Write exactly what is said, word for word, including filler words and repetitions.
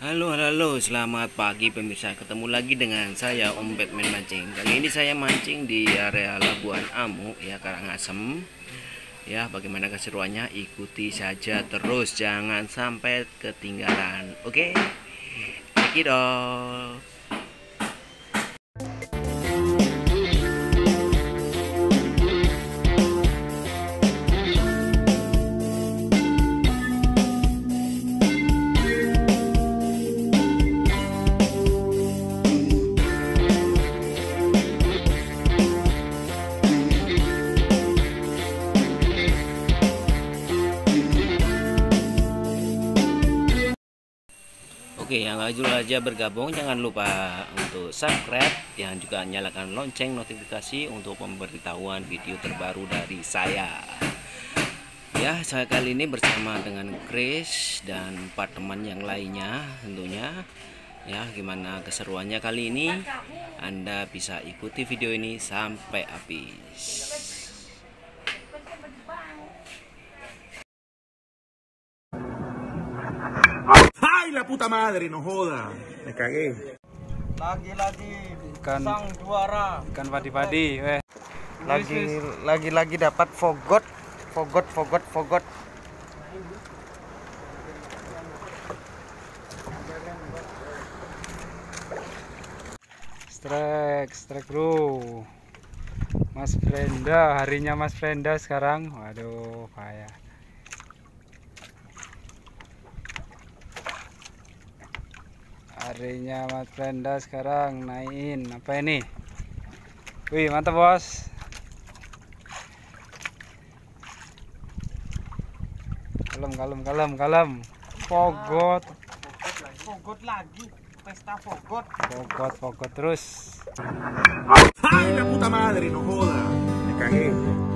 Halo halo, selamat pagi pemirsa. Ketemu lagi dengan saya Om Betmen Mancing. Kali ini saya mancing di area Labuan Amuk ya, Karangasem. Ya, bagaimana keseruannya? Ikuti saja terus, jangan sampai ketinggalan. Oke. Cekidot. Oke, yang lanjut aja bergabung, jangan lupa untuk subscribe dan juga nyalakan lonceng notifikasi untuk pemberitahuan video terbaru dari saya. Ya, saya kali ini bersama dengan Chris dan empat teman yang lainnya tentunya. Ya, gimana keseruannya kali ini? Anda bisa ikuti video ini sampai habis. La puta madre, no joda. Me cagué. Lagi-lagi ikan juara, ikan padi-padi. Lagi lagi-lagi dapat fogot, fogot, fogot, fogot. Strike, strike bro. Mas Frenda, harinya Mas Frenda sekarang. Waduh, bahaya. Harinya Mas Frenda sekarang naikin apa ini? Wih, mantap bos. Kalem, kalem, kalem, kalem. Fogot. Fogot lagi. Pesta fogot. Fogot, fogot terus. Ay, la puta madre, no joda. Me cagué.